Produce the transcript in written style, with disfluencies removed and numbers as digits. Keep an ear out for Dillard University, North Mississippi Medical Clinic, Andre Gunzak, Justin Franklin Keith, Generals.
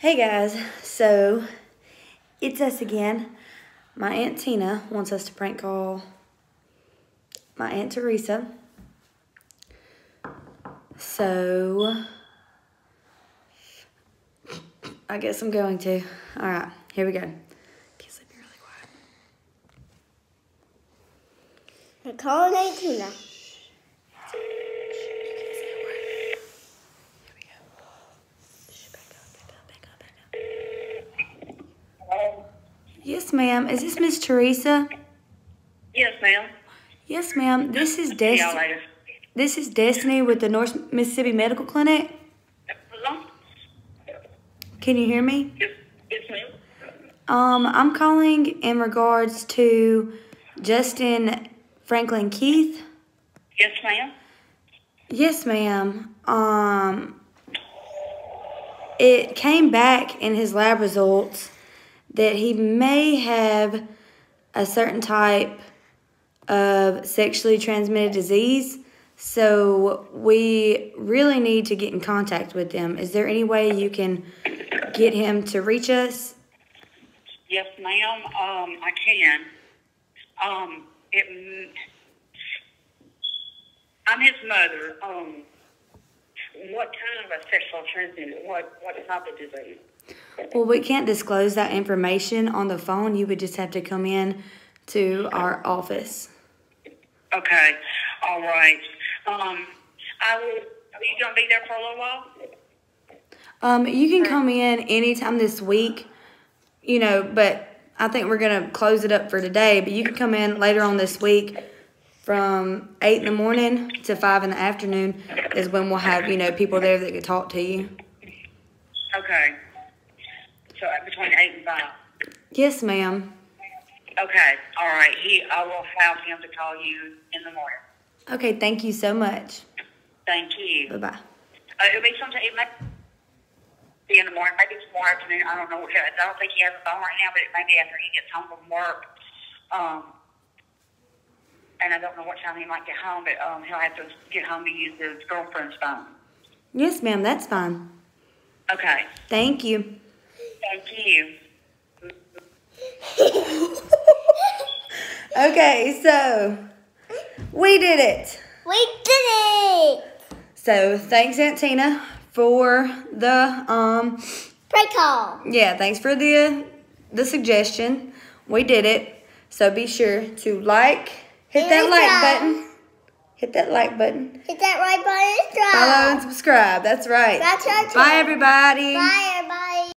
Hey guys, so it's us again. My Aunt Tina wants us to prank call my Aunt Teresa. So I guess I'm going to. All right, here we go. Kids, let me be really quiet. We're calling Aunt Tina. Yes, ma'am. Is this Miss Teresa? Yes, ma'am. Yes, ma'am. This is Destiny. This is Destiny with the North Mississippi Medical Clinic. Hello? Can you hear me? Yes, ma'am. I'm calling in regards to Justin Franklin Keith. Yes, ma'am. Yes, ma'am. It came back in his lab results that he may have a certain type of sexually transmitted disease, so we really need to get in contact with them. Is there any way you can get him to reach us? Yes, ma'am, I can. I'm his mother. What kind of a sexual transmitted, what type of disease? Well, we can't disclose that information on the phone. You would just have to come in to our office. Okay. All right. Are you going to be there for a little while? You can come in anytime this week, you know, but I think we're going to close it up for today. But you can come in later on this week from 8 in the morning to 5 in the afternoon is when we'll have, you know, people there that can talk to you. Okay. So between 8 and 5? Yes, ma'am. Okay. All right. I will have him to call you in the morning. Okay. Thank you so much. Thank you. Bye-bye. It'll be sometime. It might be in the morning. Maybe tomorrow afternoon. I don't know. I don't think he has a phone right now, but it may be after he gets home from work. And I don't know what time he might get home, but he'll have to get home to use his girlfriend's phone. Yes, ma'am. That's fine. Okay. Thank you. Thank you. Okay, so we did it. We did it. So thanks, Aunt Tina, for the prank call. Yeah, thanks for the suggestion. We did it. So be sure to hit that like button. Hit that like button. Follow and subscribe. That's right. That's right. Bye, everybody. Bye.